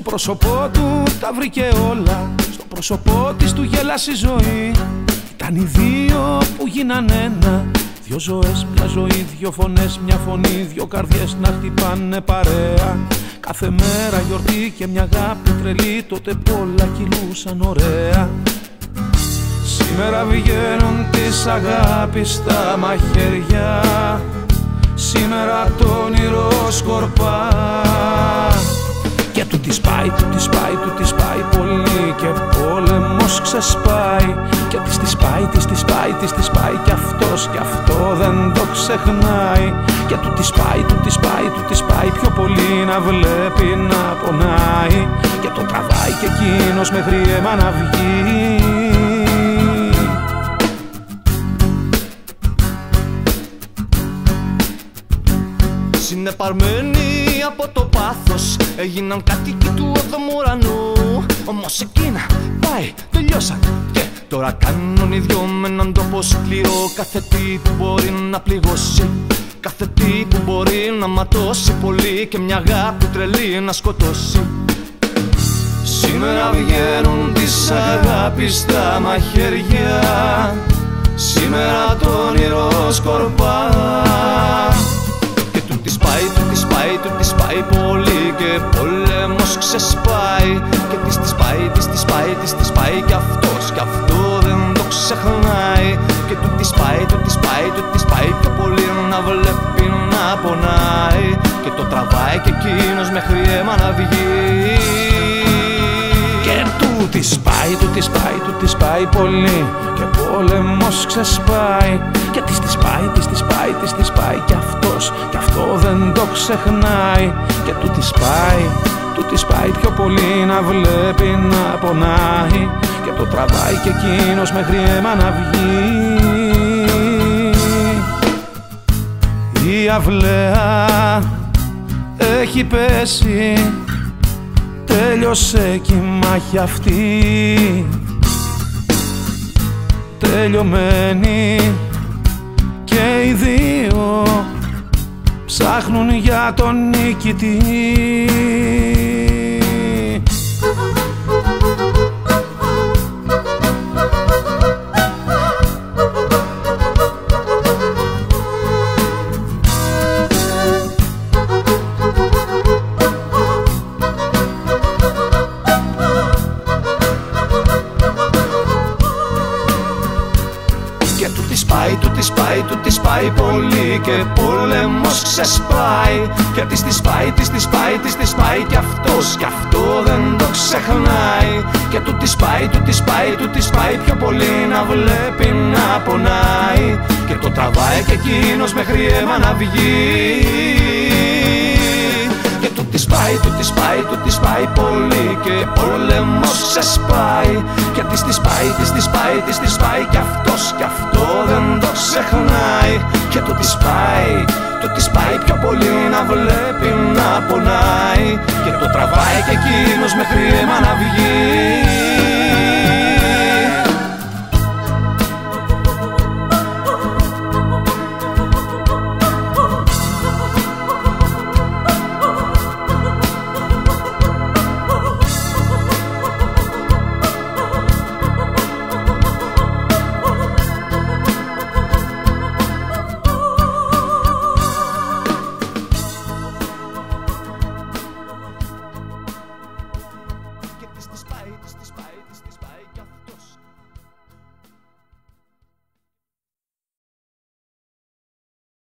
Στο πρόσωπό του τα βρήκε όλα, στο πρόσωπό της του γέλασε η ζωή. Ήταν οι δύο που γίναν ένα, δυο ζωές, μια ζωή, δυο φωνές, μια φωνή, δυο καρδιές να χτυπάνε παρέα. Κάθε μέρα γιορτή και μια αγάπη τρελή, τότε πολλά κυλούσαν ωραία. Σήμερα βγαίνουν της αγάπης στα μαχαίρια, σήμερα το όνειρο σκορπά. Και του της πάει, του της πάει, του της πάει πολύ και πόλεμος ξεσπάει. Και της της πάει, της της πάει, της της πάει κι αυτός κι αυτό δεν το ξεχνάει. Και του της πάει, του της πάει, του της πάει πιο πολύ να βλέπει να πονάει. Και το τραβάει κι εκείνος μέχρι αίμα να βγει. Συνεπαρμένοι από το πάθος έγιναν κάτοικοι του οδομουρανού. Όμως εκείνα πάει, τελειώσαν και τώρα κάνουν οι δυο με έναν τόπο σκληρό. Κάθε τι που μπορεί να πληγώσει, κάθε τι που μπορεί να ματώσει πολύ και μια αγάπη τρελή να σκοτώσει. Σήμερα βγαίνουν της αγάπης τα μαχαίρια, σήμερα το όνειρο σκορπά. Του της πάει πολύ και πόλεμος ξεσπάει. Και της της πάει, της της πάει, της της πάει κι αυτός κι αυτό δεν το ξεχνάει. Και του της πάει, του της πάει, του της πάει πιο πολύ να βλέπει να πονάει. Και το τραβάει κι εκείνος μέχρι αίμα να βγει. Και του της πάει, του της πάει, του της πάει πολύ και πόλεμος ξεσπάει. Και της της πάει, της της πάει, της της πάει κι αυτός κι αυτό δεν το ξεχνάει. Και του της πάει, του της πάει πιο πολύ να βλέπει να πονάει. Και το τραβάει κι εκείνος μέχρι αίμα να βγει. Η αυλαία έχει πέσει, τέλειωσε κι η μάχη αυτή, τελειωμένη και οι δύο ψάχνουν για τον νικητή. Πάει πολύ και πόλεμος ξεσπάει. Και της της πάει, της της πάει, της της πάει κι αυτός κι αυτό δεν το ξεχνάει. Και του της πάει, του της πάει, του της πάει πιο πολύ να βλέπει να πονάει. Και το τραβάει κι εκείνος μέχρι αίμα να βγει. Και του της πάει, του της πάει, του της πάει πολύ και πόλεμος ξεσπάει. Και της της πάει, της της πάει, της της πάει κι αυτός κι αυτό δεν το ξεχνάει. Και του της πάει, του της πάει πιο πολύ να βλέπει να πονάει. Και το τραβάει κι εκείνος μέχρι αίμα να βγει.